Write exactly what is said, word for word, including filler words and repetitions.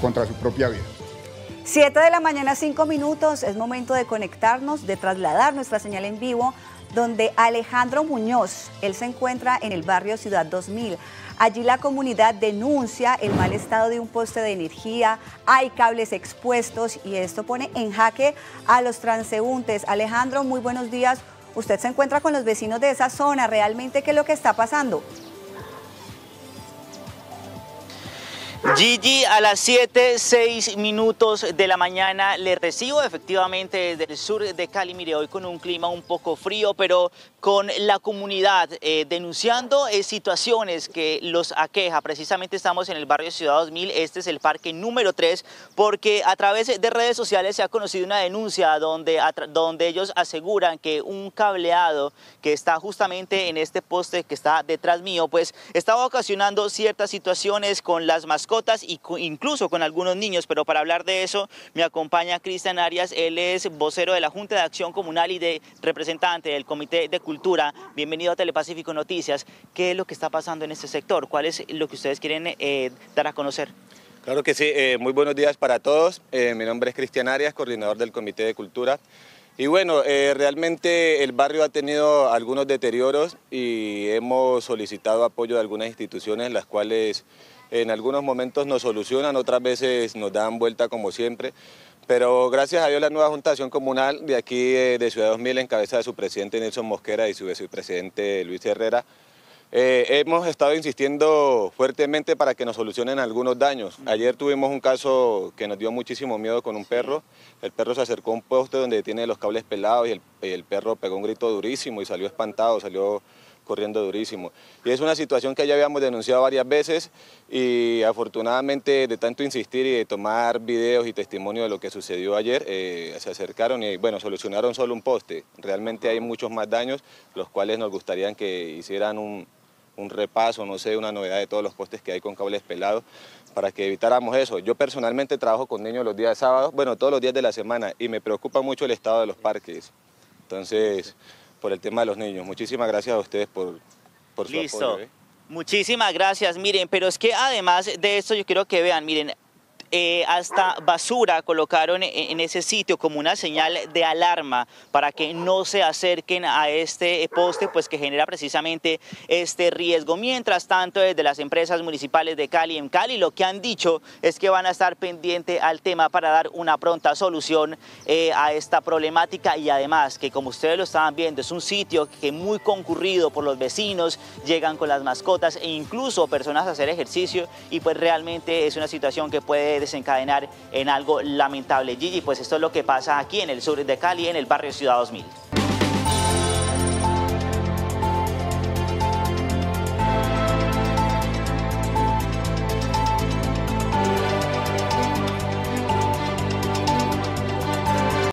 contra su propia vida. siete de la mañana, cinco minutos, es momento de conectarnos, de trasladar nuestra señal en vivo, donde Alejandro Muñoz, él se encuentra en el barrio Ciudad dos mil. Allí la comunidad denuncia el mal estado de un poste de energía, hay cables expuestos y esto pone en jaque a los transeúntes. Alejandro, muy buenos días. Usted se encuentra con los vecinos de esa zona, ¿realmente qué es lo que está pasando? Gigi, a las siete, seis minutos de la mañana le recibo efectivamente desde el sur de Cali. Mire, hoy con un clima un poco frío, pero con la comunidad eh, denunciando eh, situaciones que los aqueja. Precisamente estamos en el barrio Ciudad dos mil, este es el parque número tres, porque a través de redes sociales se ha conocido una denuncia donde, donde ellos aseguran que un cableado que está justamente en este poste que está detrás mío, pues estaba ocasionando ciertas situaciones con las mascotas y incluso con algunos niños, pero para hablar de eso me acompaña Cristian Arias, él es vocero de la Junta de Acción Comunal y de representante del Comité de Cultura. Bienvenido a Telepacífico Noticias. ¿Qué es lo que está pasando en este sector? ¿Cuál es lo que ustedes quieren eh, dar a conocer? Claro que sí, eh, muy buenos días para todos. Eh, mi nombre es Cristian Arias, coordinador del Comité de Cultura. Y bueno, eh, realmente el barrio ha tenido algunos deterioros y hemos solicitado apoyo de algunas instituciones, las cuales en algunos momentos nos solucionan, otras veces nos dan vuelta como siempre, pero gracias a Dios la nueva Junta de Acción Comunal de aquí de Ciudad dos mil, en cabeza de su presidente Nelson Mosquera y su vicepresidente Luis Herrera, eh, hemos estado insistiendo fuertemente para que nos solucionen algunos daños. Ayer tuvimos un caso que nos dio muchísimo miedo con un perro, el perro se acercó a un poste donde tiene los cables pelados y el, y el perro pegó un grito durísimo y salió espantado, salió corriendo durísimo. Y es una situación que ya habíamos denunciado varias veces y afortunadamente de tanto insistir y de tomar videos y testimonio de lo que sucedió ayer, eh, se acercaron y bueno, solucionaron solo un poste. Realmente hay muchos más daños, los cuales nos gustaría que hicieran un, un repaso, no sé, una novedad de todos los postes que hay con cables pelados, para que evitáramos eso. Yo personalmente trabajo con niños los días sábados, bueno, todos los días de la semana, y me preocupa mucho el estado de los parques. Entonces, por el tema de los niños. Muchísimas gracias a ustedes por, por su Listo. apoyo. ¿eh? Muchísimas gracias. Miren, pero es que además de esto yo quiero que vean, miren, Eh, hasta basura colocaron en ese sitio como una señal de alarma para que no se acerquen a este poste, pues que genera precisamente este riesgo. Mientras tanto, desde las empresas municipales de Cali, en Cali, lo que han dicho es que van a estar pendientes al tema para dar una pronta solución eh, a esta problemática, y además que, como ustedes lo estaban viendo, es un sitio que es muy concurrido por los vecinos, llegan con las mascotas e incluso personas a hacer ejercicio, y pues realmente es una situación que puede desencadenar en algo lamentable. Gigi, pues esto es lo que pasa aquí en el sur de Cali, en el barrio Ciudad dos mil.